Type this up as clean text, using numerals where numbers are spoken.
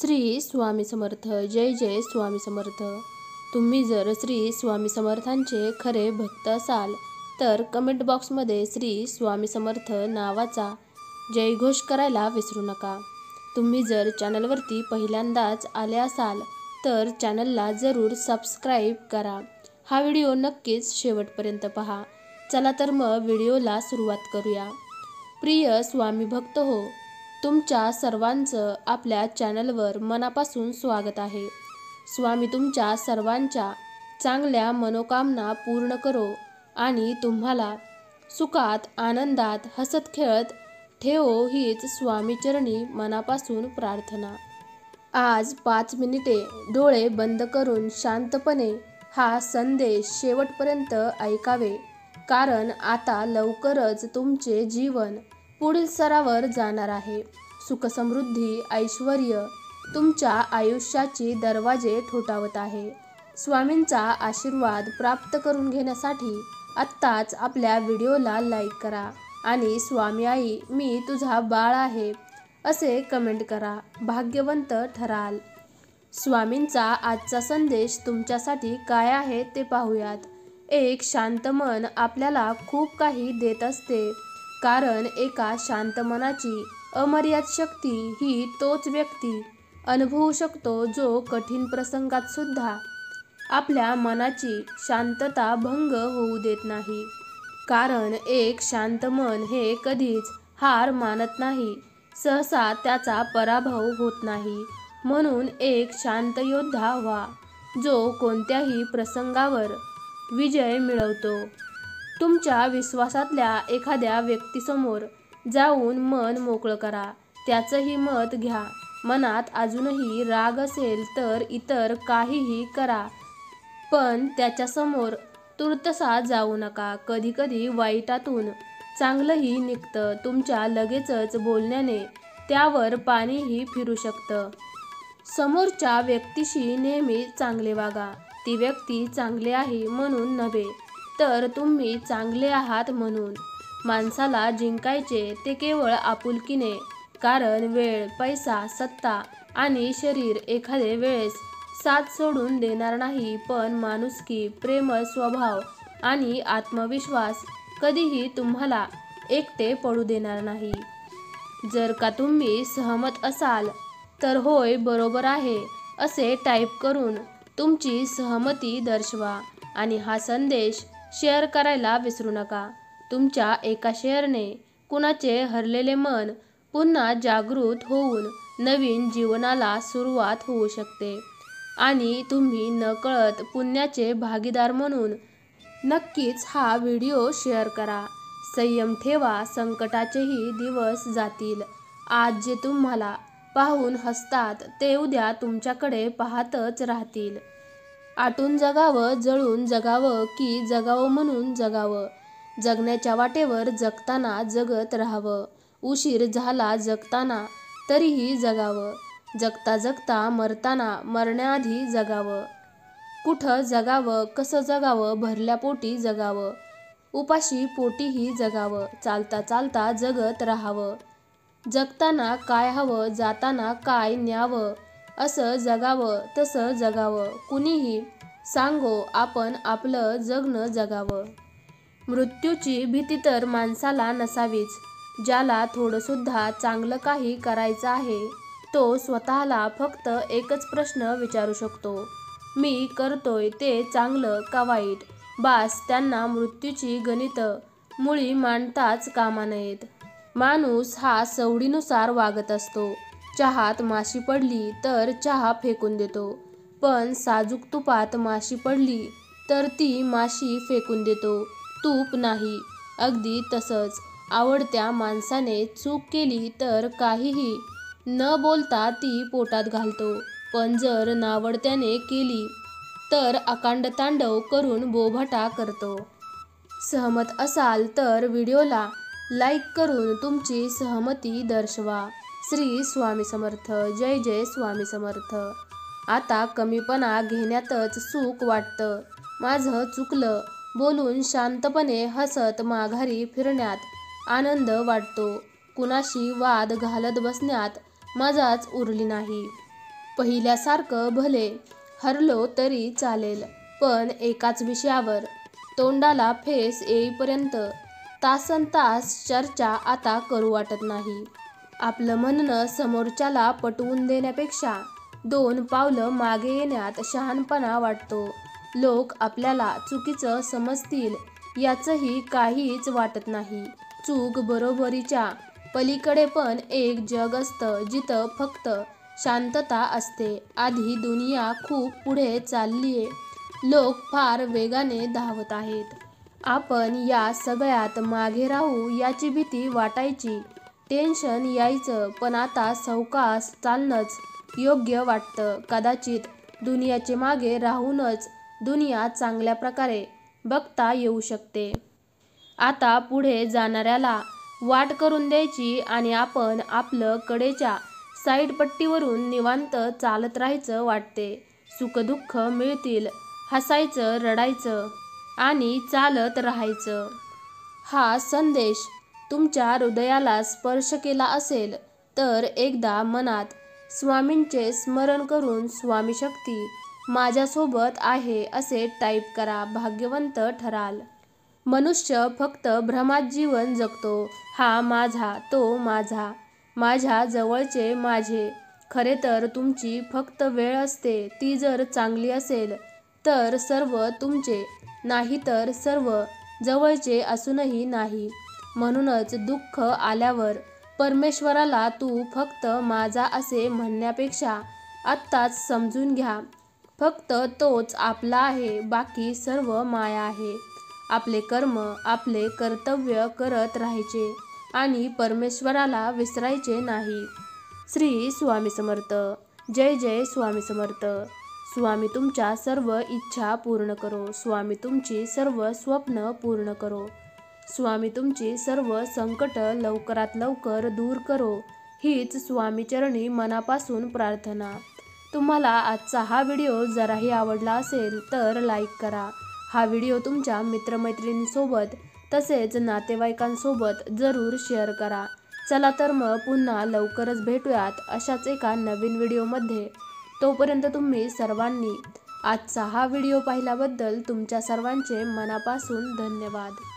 श्री स्वामी समर्थ. जय जय स्वामी समर्थ. तुम्ही जर श्री स्वामी समर्थांचे खरे भक्त असाल तर कमेंट बॉक्समध्ये श्री स्वामी समर्थ नावाचा जयघोष करायला विसरू नका. तुम्ही जर चॅनलवरती पहिल्यांदाच आले असाल तर चॅनलला जरूर सबस्क्राईब करा. हा व्हिडिओ नक्कीच शेवटपर्यंत पहा. चला तर मग व्हिडिओला सुरुवात करूया. प्रिय स्वामी भक्त हो, तुमच्या सर्वांचं आपल्या चॅनलवर मनापासून स्वागत आहे. स्वामी तुमच्या सर्वांच्या चांगल्या मनोकामना पूर्ण करो आणि तुम्हाला सुखात आनंदात हसत खेळत ठेवो हीच स्वामीचरणी मनापासून प्रार्थना. आज 5 मिनिटे डोळे बंद करून शांतपणे हा संदेश शेवटपर्यंत ऐकावे, कारण आता लवकरच तुमचे जीवन पुढील स्तरावर जाणार आहे. सुख समृद्धी ऐश्वर्य तुमच्या आयुष्याची दरवाजे ठोठावत आहे. स्वामींचा आशीर्वाद प्राप्त करून घेण्यासाठी आत्ताच आपल्या व्हिडिओला लाईक करा आणि स्वामी आई मी तुझा बाळ आहे असे कमेंट करा. भाग्यवंत ठराल. स्वामींचा आजचा संदेश तुमच्यासाठी काय आहे ते पाहूयात. एक शांत मन आपल्याला खूप काही देत असते, कारण एका शांत मनाची अमर्याद शक्ती ही तोच व्यक्ती अनुभवू शकतो जो कठीण प्रसंगात सुद्धा आपल्या मनाची शांतता भंग होऊ देत नाही, कारण एक शांत मन हे कधीच हार मानत नाही, सहसा त्याचा पराभव होत नाही. म्हणून एक शांत योद्धा व्हा जो कोणत्याही प्रसंगावर विजय मिळवतो. तुमच्या विश्वासातल्या एखाद्या व्यक्तीसमोर जाऊन मन मोकळं करा, त्याचंही मत घ्या. मनात अजूनही राग असेल तर इतर काहीही करा, पण त्याच्यासमोर तुर्तसा जाऊ नका. कधीकधी वाईटातून चांगलंही निघतं. तुमच्या लगेचच बोलण्याने त्यावर पाणीही फिरू शकतं. समोरच्या व्यक्तीशी नेहमी चांगले वागा. ती व्यक्ती चांगली आहे म्हणून नव्हे, तर तुम्ही चांगले आहात म्हणून. माणसाला जिंकायचे ते केवळ आपुलकीने, कारण वेळ पैसा सत्ता आणि शरीर एखादे वेळेस साथ सोडून देणार नाही, पण माणुसकी प्रेमळ स्वभाव आणि आत्मविश्वास कधीही तुम्हाला एकटे पडू देणार नाही. जर का तुम्ही सहमत असाल तर होय बरोबर आहे असे टाईप करून तुमची सहमती दर्शवा आणि हा संदेश शेअर करायला विसरू नका. तुमच्या एका शेअरने कुणाचे हरलेले मन पुन्हा जागृत होऊन नवीन जीवनाला सुरुवात होऊ शकते आणि तुम्ही नकळत पुण्याचे भागीदार म्हणून नक्कीच हा व्हिडिओ शेअर करा. संयम ठेवा, संकटाचेही दिवस जातील. आज जे तुम्हाला पाहून हसतात ते उद्या तुमच्याकडे पाहतच राहतील. आटून जगावं, जळून जगावं की जगावं म्हणून जगावं. जगण्याच्या वाटेवर जगताना जगत राहावं. उशीर झाला जगताना तरीही जगावं. जगता जगता मरताना मरण्याआधी जगावं. कुठं जगावं, कसं जगावं, भरल्या पोटी जगावं, उपाशी पोटीही जगावं. चालता चालता जगत राहावं. जगताना काय हवं, जाताना काय न्यावं, असं जगावं तसं जगावं. कुणीही सांगो आपण आपलं जगणं जगावं. मृत्यूची भीती तर माणसाला नसावीच. ज्याला थोडंसुद्धा चांगलं काही करायचं आहे तो स्वतःला फक्त एकच प्रश्न विचारू शकतो, मी करतोय ते चांगलं का वाईट. बास, त्यांना मृत्यूची गणितं मुळी मांडताच कामा नयेत. माणूस हा सवडीनुसार वागत असतो. चहात माशी पडली तर चहा फेकून देतो, पण साजूक तुपात माशी पडली तर ती माशी फेकून देतो, तूप नाही. अगदी तसंच आवडत्या माणसाने चूक केली तर काहीही न बोलता ती पोटात घालतो, पण जर नावडत्याने केली तर अकांड तांडव करून बोभाटा करतो. सहमत असाल तर व्हिडिओला लाईक करून तुमची सहमती दर्शवा. श्री स्वामी समर्थ. जय जय स्वामी समर्थ. आता कमीपणा घेण्यातच सुख वाटतं. माझं चुकलं बोलून शांतपणे हसत माघारी फिरण्यात आनंद वाटतो. कुणाशी वाद घालत बसण्यात मजाच उरली नाही. पहिल्यासारखं भले हरलो तरी चालेल, पण एकाच विषयावर तोंडाला फेस येईपर्यंत तासन तास चर्चा आता करू वाटत नाही। आपलं म्हणणं समोरच्याला पटवून देण्यापेक्षा दोन पावलं मागे येण्यात शहाणपणा वाटतो। लोक आपल्याला चुकीचं समजतील याचंही काहीच वाटत नाही। चूक बरोबरीच्या पलीकडे पण एक जग असतं जिथं फक्त शांतता असते। आधी दुनिया खूप पुढे चाललीये, लोक फार वेगाने धावत आहेत। आपण या सगळ्यात मागे राहू याची भीती वाटायची, टेन्शन यायचं, पण आता सावकाश चालणंच योग्य वाटतं। कदाचित दुनियाचे मागे राहूनच दुनिया चांगल्या प्रकारे बघता येऊ शकते। आता पुढे जाणाऱ्याला वाट करून द्यायची आणि आपण आपलं कडेच्या साईड पट्टीवरून निवांत चालत राहायचं वाटते। सुखदुःख मिळतील, हसायचं, रडायचं आणि चालत राहायचं। हा संदेश तुमच्या हृदयाला स्पर्श केला असेल तर एकदा मनात स्वामींचे स्मरण करून स्वामी शक्ती माझ्यासोबत आहे असे टाईप करा, भाग्यवंत ठराल। मनुष्य फक्त भ्रमात जीवन जगतो। हा माझा, तो माझा, माझ्या जवळचे माझे। खरे तर तुमची फक्त वेळ असते, ती जर चांगली असेल तर सर्व तुमचे, नाही तर सर्व जवळचे असूनही नाही। म्हणूनच दुःख आल्यावर परमेश्वराला तू फक्त माझा असे म्हणण्यापेक्षा आत्ताच समजून घ्या, फक्त तोच आपला आहे, बाकी सर्व माया आहे। आपले कर्म, आपले कर्तव्य करत राहायचे आणि परमेश्वराला विसरायचे नाही। श्री स्वामी समर्थ। जय जय स्वामी समर्थ। स्वामी तुमच्या सर्व इच्छा पूर्ण करो। स्वामी तुमची सर्व स्वप्न पूर्ण करो। स्वामी तुमची सर्व संकट लवकरात लवकर दूर करो, हीच स्वामीचरणी मनापासून प्रार्थना। तुम्हाला आजचा हा व्हिडिओ जराही आवडला असेल तर लाईक करा। हा व्हिडिओ तुमच्या मित्रमैत्रिणींसोबत तसेच नातेवाईकांसोबत जरूर शेअर करा। चला तर मग पुन्हा लवकरच भेटूयात अशाच एका नवीन व्हिडिओमध्ये। तोपर्यंत तुम्ही सर्वांनी आजचा हा व्हिडिओ पाहिल्याबद्दल तुमच्या सर्वांचे मनापासून धन्यवाद।